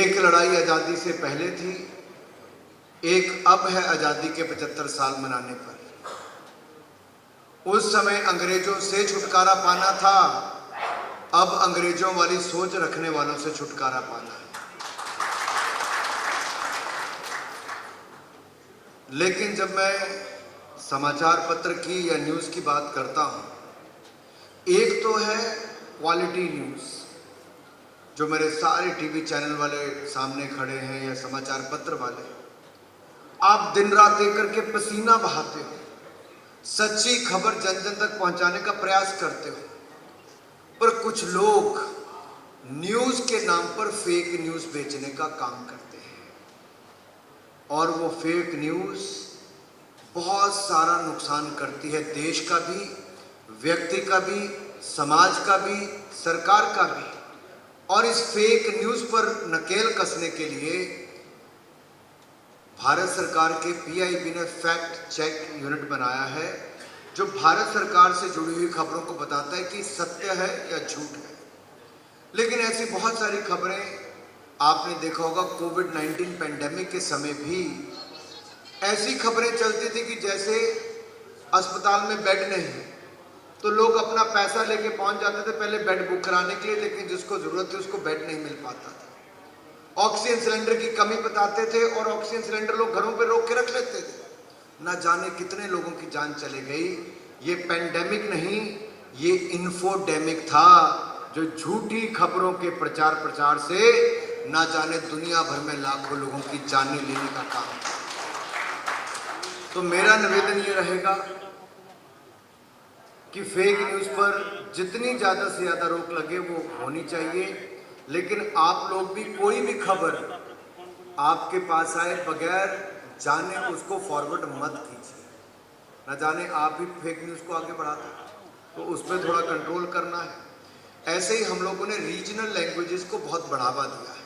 एक लड़ाई आज़ादी से पहले थी, एक अब है आज़ादी के 75 साल मनाने पर। उस समय अंग्रेजों से छुटकारा पाना था, अब अंग्रेजों वाली सोच रखने वालों से छुटकारा पाना है। लेकिन जब मैं समाचार पत्र की या न्यूज़ की बात करता हूँ, एक तो है क्वालिटी न्यूज़ जो मेरे सारे टीवी चैनल वाले सामने खड़े हैं या समाचार पत्र वाले, आप दिन रात दे करके पसीना बहाते हो, सच्ची खबर जन जन तक पहुंचाने का प्रयास करते हो, पर कुछ लोग न्यूज़ के नाम पर फेक न्यूज़ बेचने का काम करते हैं और वो फेक न्यूज़ बहुत सारा नुकसान करती है, देश का भी, व्यक्ति का भी, समाज का भी, सरकार का भी। और इस फेक न्यूज़ पर नकेल कसने के लिए भारत सरकार के पीआईबी ने फैक्ट चेक यूनिट बनाया है, जो भारत सरकार से जुड़ी हुई खबरों को बताता है कि सत्य है या झूठ है। लेकिन ऐसी बहुत सारी खबरें आपने देखा होगा, कोविड 19 पैंडेमिक के समय भी ऐसी खबरें चलती थी कि जैसे अस्पताल में बेड नहीं है तो लोग अपना पैसा लेके पहुंच जाते थे पहले बेड बुक कराने के लिए, लेकिन जिसको ज़रूरत थी उसको बेड नहीं मिल पाता था। ऑक्सीजन सिलेंडर की कमी बताते थे और ऑक्सीजन सिलेंडर लोग घरों पे रोक के रख लेते थे। ना जाने कितने लोगों की जान चली गई। ये पैंडेमिक नहीं, ये इन्फोडेमिक था, जो झूठी खबरों के प्रचार से ना जाने दुनिया भर में लाखों लोगों की जानें लेने का काम था। तो मेरा निवेदन ये रहेगा कि फेक न्यूज़ पर जितनी ज़्यादा से ज़्यादा रोक लगे वो होनी चाहिए, लेकिन आप लोग भी कोई भी खबर आपके पास आए बगैर जाने उसको फॉरवर्ड मत कीजिए। न जाने आप भी फेक न्यूज़ को आगे बढ़ाते हैं, तो उस पर थोड़ा कंट्रोल करना है। ऐसे ही हम लोगों ने रीजनल लैंग्वेजेस को बहुत बढ़ावा दिया है।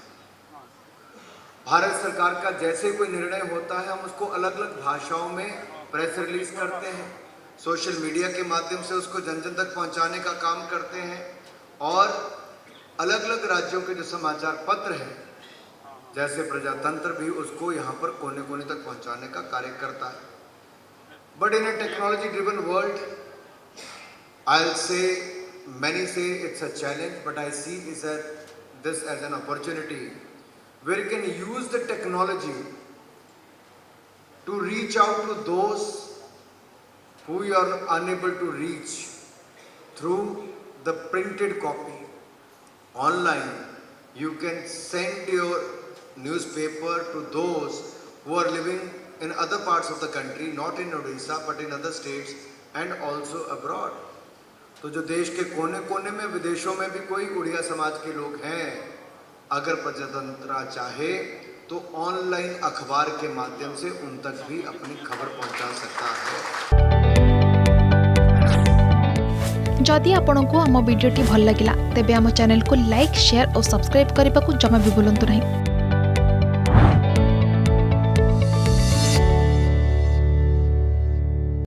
भारत सरकार का जैसे कोई निर्णय होता है हम उसको अलग अलग भाषाओं में प्रेस रिलीज करते हैं, सोशल मीडिया के माध्यम से उसको जन जन तक पहुंचाने का काम करते हैं, और अलग अलग राज्यों के जो समाचार पत्र हैं जैसे प्रजातंत्र भी उसको यहाँ पर कोने कोने तक पहुंचाने का कार्य करता है। But in a technology driven world I से मैनी से it's a challenge, but I see this as an opportunity where you can use the technology to reach out to those who you are unable to reach through the printed copy. Online, you can send your newspaper to those who are living in other parts of the country, not in Odisha but in other states and also abroad. तो जो देश के कोने कोने में, विदेशों में भी कोई उड़िया समाज के लोग हैं, अगर प्रजातंत्र चाहे तो ऑनलाइन अखबार के माध्यम से उन तक भी अपनी खबर पहुंचा सकता है। जदि आपंक आम भिडी भल लगा तेब आम चैनल को लाइक, शेयर और सब्सक्राइब करने को जमा भी भूलु नहीं।